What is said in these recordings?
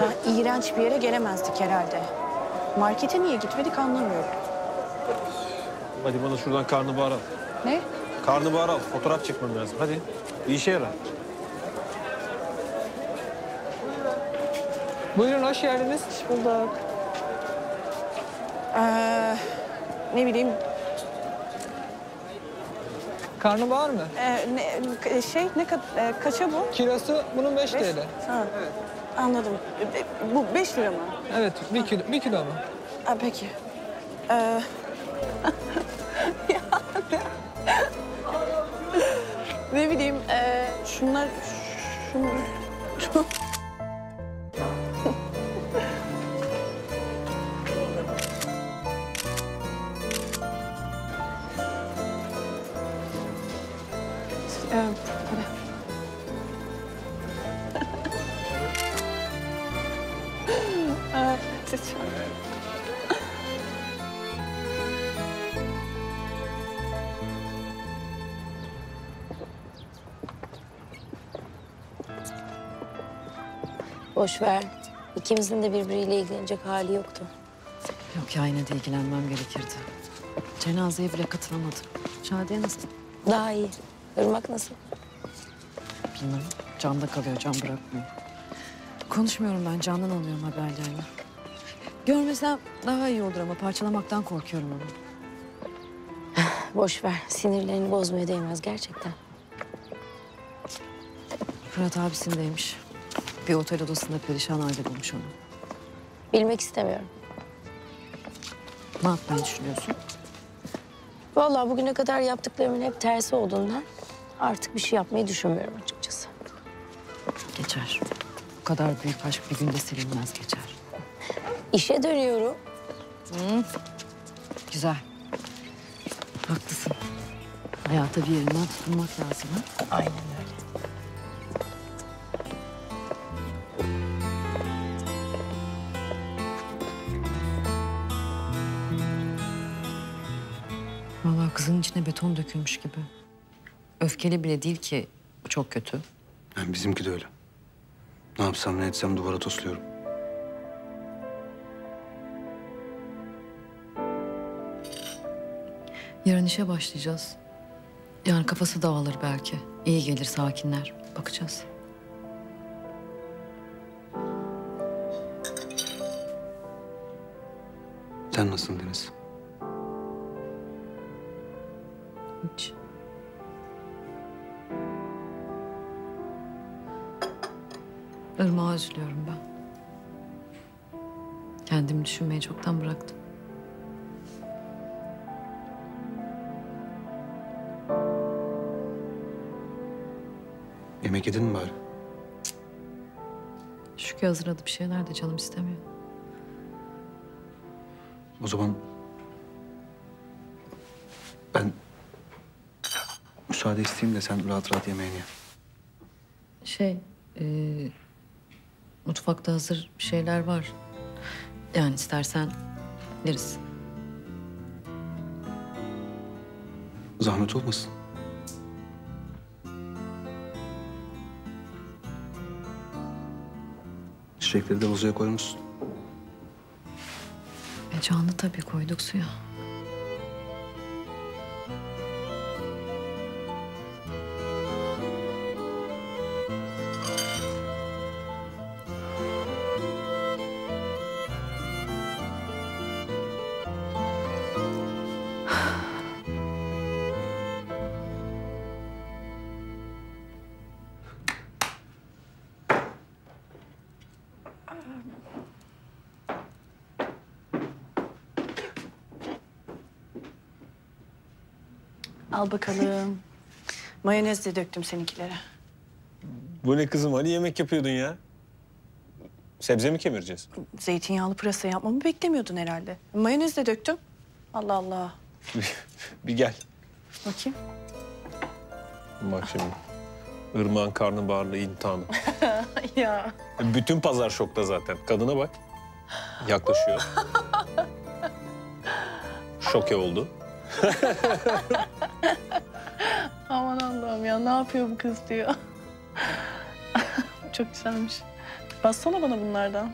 Daha iğrenç bir yere gelemezdik herhalde. Markete niye gitmedik anlamıyorum. Hadi bana şuradan karnabahar al. Ne? Karnabahar al. Fotoğraf çekmem lazım. Hadi. Bir işe yarar. Buyurun, hoş geldiniz. Hoş bulduk. Ne bileyim... Karnabahar mı? Kaça bu? Kilosu bunun 5 TL. Ha. Evet. Anladım. Bu 5 lira mı? Evet, bir kilo mu? Ha, peki. Ne bileyim, şunlar... Boş ver. İkimizin de birbiriyle ilgilenecek hali yoktu. Yok ya, yine de ilgilenmem gerekirdi. Cenazeye bile katılamadım. Şadiye nasıl? Daha iyi. Irmak nasıl? Bilmem. Can'da kalıyor, Can bırakmıyor. Konuşmuyorum ben, Can'dan alıyorum haberlerini. Görmesem daha iyi olur ama parçalamaktan korkuyorum onu. Boş ver. Sinirlerini bozmaya değmez gerçekten. Fırat abisindeymiş. Bir otel odasında perişan halde bulmuş onu. Bilmek istemiyorum. Ne yapmayı düşünüyorsun? Vallahi bugüne kadar yaptıklarımın hep tersi olduğundan artık bir şey yapmayı düşünmüyorum açıkçası. Geçer. Bu kadar büyük aşk bir günde silinmez, geçer. İşe dönüyorum. Hı. Güzel. Haklısın. Hayata bir yerinden tutunmak lazım. Ha? Aynen öyle. Kızın içine beton dökülmüş gibi. Öfkeli bile değil ki, bu çok kötü. Yani bizimki de öyle. Ne yapsam ne etsem duvara tosluyorum. Yarın işe başlayacağız. Yarın kafası dağılır belki. İyi gelir, sakinler. Bakacağız. Sen nasılsın Deniz? Hiç. Irmak'a üzülüyorum ben. Kendimi düşünmeyi çoktan bıraktım. Yemek yedin mi bari? Cık. Şükrü hazırladı bir şeyler de canım istemiyor. O zaman... Ben... Müsaade isteyeyim de sen rahat rahat yemeğini ye. Mutfakta hazır bir şeyler var. Yani istersen yeriz. Zahmet olmasın. Çiçekleri de buzluğa koymuşsun. Canlı tabii, koyduk suya. Al bakalım. Mayonez de döktüm seninkilere. Bu ne kızım? Hani yemek yapıyordun ya? Sebze mi kemireceğiz? Zeytinyağlı pırasa yapmamı beklemiyordun herhalde. Mayonez de döktüm. Allah Allah. Bir gel. Bakayım. Bak şimdi. Irmak'ın karnabaharlı intihamı. Ya. Bütün pazar şokta zaten. Kadına bak. Yaklaşıyor. Şoke oldu. Aman Allah'ım ya, ne yapıyor bu kız diyor. Çok güzelmiş. Bassana bana bunlardan.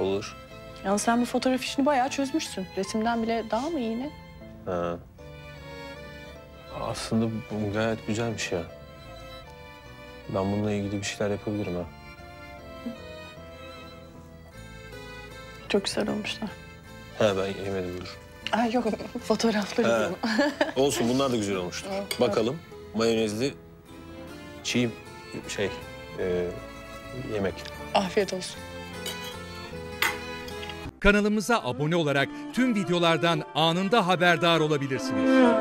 Olur. Yani sen bu fotoğraf işini bayağı çözmüşsün. Resimden bile daha mı iyi ne? Ha. Aslında bu gayet güzelmiş ya. Ben bununla ilgili bir şeyler yapabilirim ha. Çok güzel olmuşlar. He ben yemedim dur. Ay yok fotoğrafları. Olsun bunlar da güzel olmuştur. Evet, bakalım evet. Mayonezli çiğ şey yemek. Afiyet olsun. Kanalımıza abone olarak tüm videolardan anında haberdar olabilirsiniz.